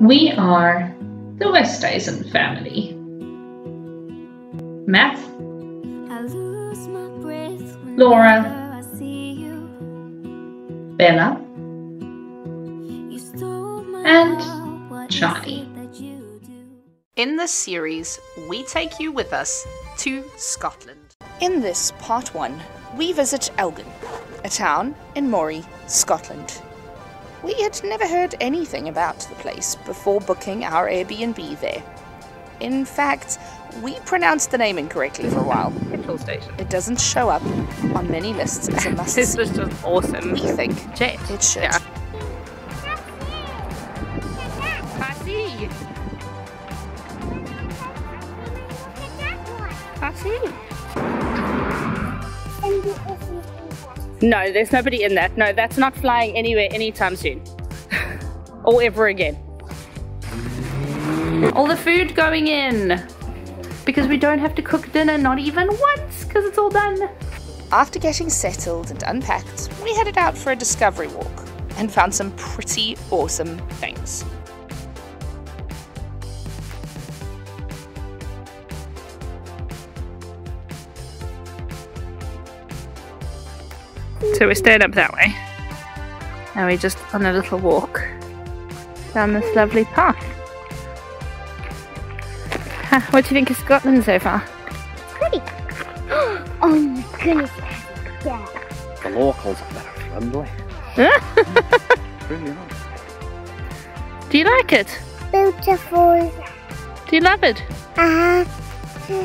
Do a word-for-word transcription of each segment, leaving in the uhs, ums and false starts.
We are the West Eisen family. Matt, Laura, Bella, and Johnny. In this series, we take you with us to Scotland. In this part one, we visit Elgin, a town in Moray, Scotland. We had never heard anything about the place before booking our Airbnb there. In fact, we pronounced the name incorrectly for a while. Petrol station. It doesn't show up on many lists as a must. This was just awesome. We think Jet. It should. Yeah. Passy. Passy. No, there's nobody in that. No, that's not flying anywhere anytime soon. Or ever again. All the food going in. Because we don't have to cook dinner, not even once, because it's all done. After getting settled and unpacked, we headed out for a discovery walk and found some pretty awesome things. So we're staying up that way, and we're just on a little walk down this lovely path. Huh, what do you think of Scotland so far? Pretty. Oh my goodness, yeah. The locals are very friendly. Really nice. Do you like it? Beautiful. Do you love it? Uh huh.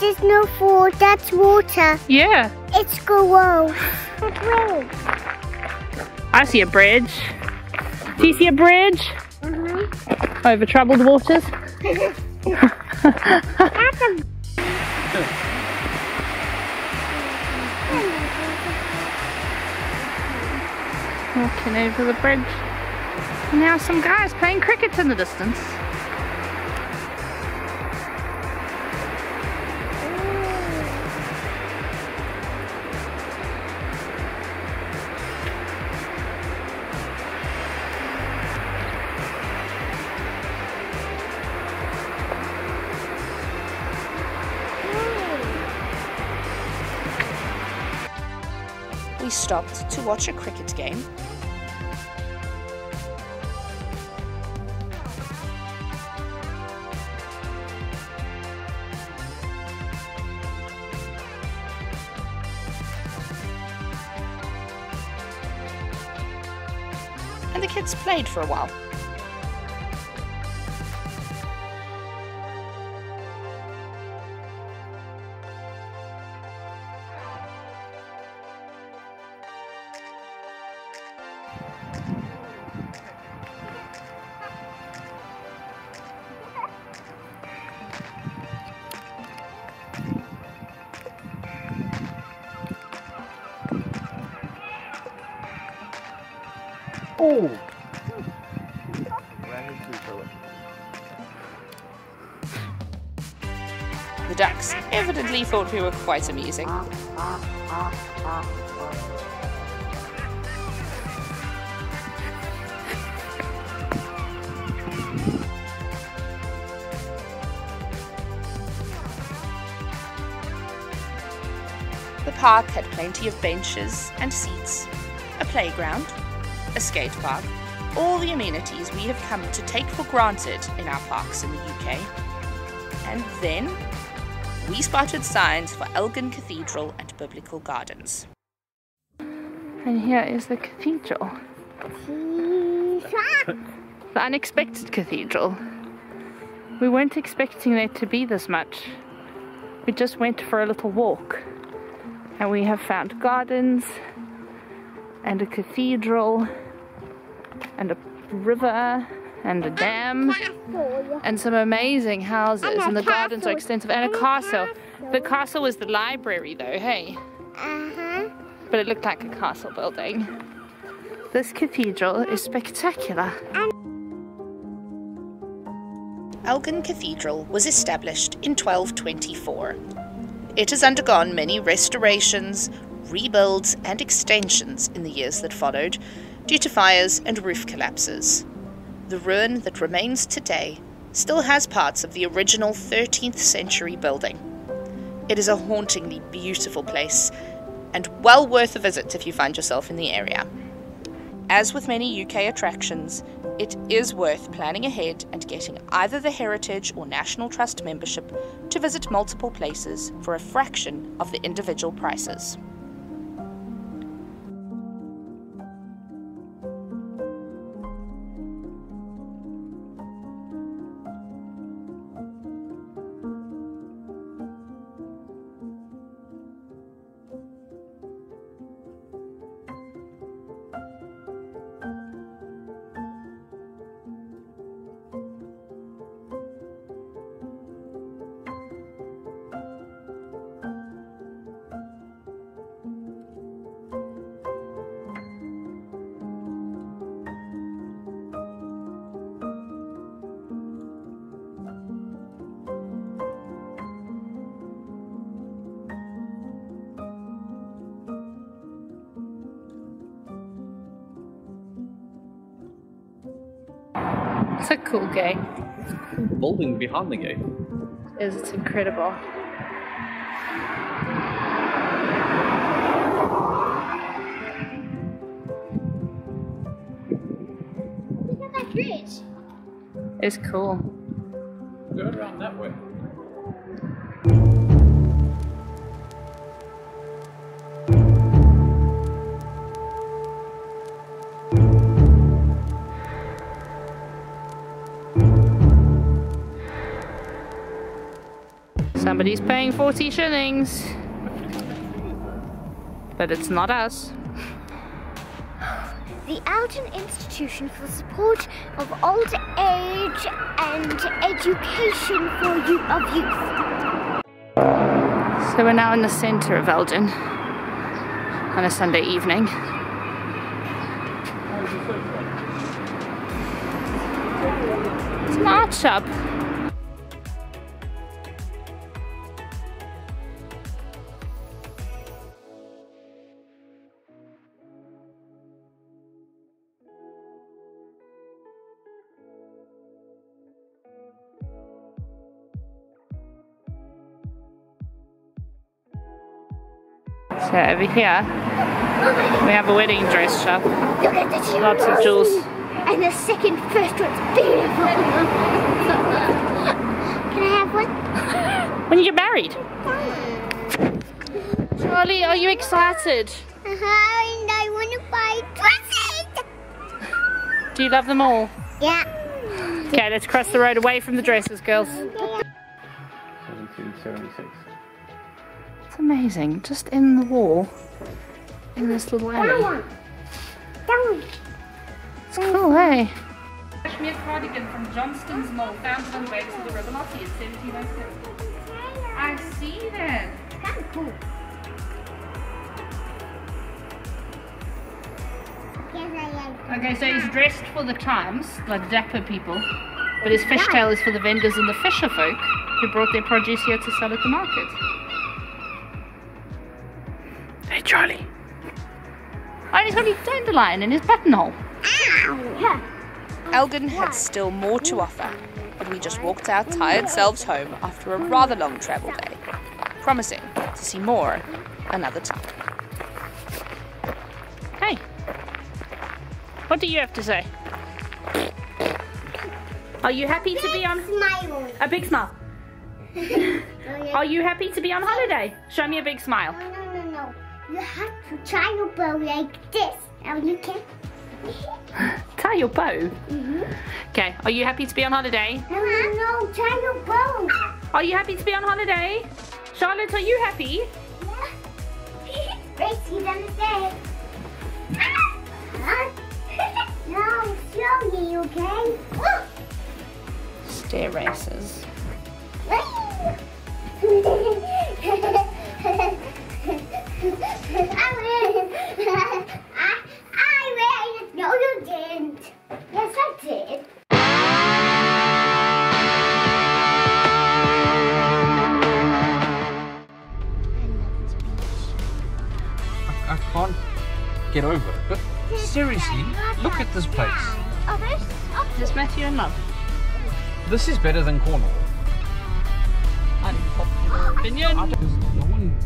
There's no fall, that's water. Yeah. It's gross. I see a bridge. Do you see a bridge? Mm-hmm. Over troubled waters. Walking over the bridge. And now some guys playing cricket in the distance. We stopped to watch a cricket game. And the kids played for a while. Oh! The ducks evidently thought we were quite amusing. The park had plenty of benches and seats, a playground, a skate park, all the amenities we have come to take for granted in our parks in the U K. And then, we spotted signs for Elgin Cathedral and Biblical Gardens. And here is the cathedral. The unexpected cathedral. We weren't expecting there to be this much. We just went for a little walk. And we have found gardens, and a cathedral, and a river, and a dam, and some amazing houses, and the gardens are extensive, and a castle. The castle was the library though, hey? Uh-huh. But it looked like a castle building. This cathedral is spectacular. Elgin Cathedral was established in twelve twenty-four. It has undergone many restorations, rebuilds and extensions in the years that followed due to fires and roof collapses. The ruin that remains today still has parts of the original thirteenth century building. It is a hauntingly beautiful place and well worth a visit if you find yourself in the area. As with many U K attractions, it is worth planning ahead and getting either the Heritage or National Trust membership to visit multiple places for a fraction of the individual prices. It's a cool gate. Building behind the gate. It is, it's incredible. Look at that bridge. It's cool. Go around that way. Somebody's paying forty shillings, but it's not us. The Elgin Institution for Support of Old Age and Education for Youth. So we're now in the centre of Elgin on a Sunday evening. It's an art shop. So over here, we have a wedding dress shop. Look at the jewels. Lots of jewels. And the second first one's beautiful. Can I have one? When you get married. Charlie, are you excited? Uh-huh, and I want to buy dresses. Do you love them all? Yeah. Okay, let's cross the road away from the dresses, girls. seventeen seventy-six. It's amazing, just in the wall, in this little alley. It's cool, eh? Cashmere cardigan from Johnston's Mole, found on the way to the Ribolati in seventeen oh six. I see that. Kind of cool. Okay, so he's dressed for the times, like dapper people, but his fishtail is for the vendors and the fisher folk who brought their produce here to sell at the market. Hey Charlie. Oh, and he's got a dandelion in his buttonhole. Elgin had still more to offer, but we just walked our tired selves home after a rather long travel day, promising to see more another time. Hey, what do you have to say? Are you happy to be on holiday? A big smile. Are you happy to be on holiday? Show me a big smile. You have to tie your bow like this. Now you can tie your bow. Mm-hmm. Okay. Are you happy to be on holiday? No, no, no, tie your bow. Are you happy to be on holiday? Charlotte, are you happy? Yeah. Racing down the day. No, show me, okay? Stair races. I win! I win! No, you didn't! Yes, I did! I I can't get over it. Seriously, look at this place. It's Matthew and Love. This is better than Cornwall. Unpopular opinion. No one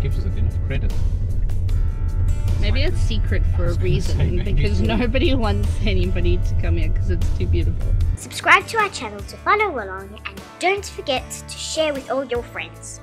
gives us enough credit. Maybe it's secret for a reason, because nobody wants anybody to come here because it's too beautiful. Subscribe to our channel to follow along, and don't forget to share with all your friends.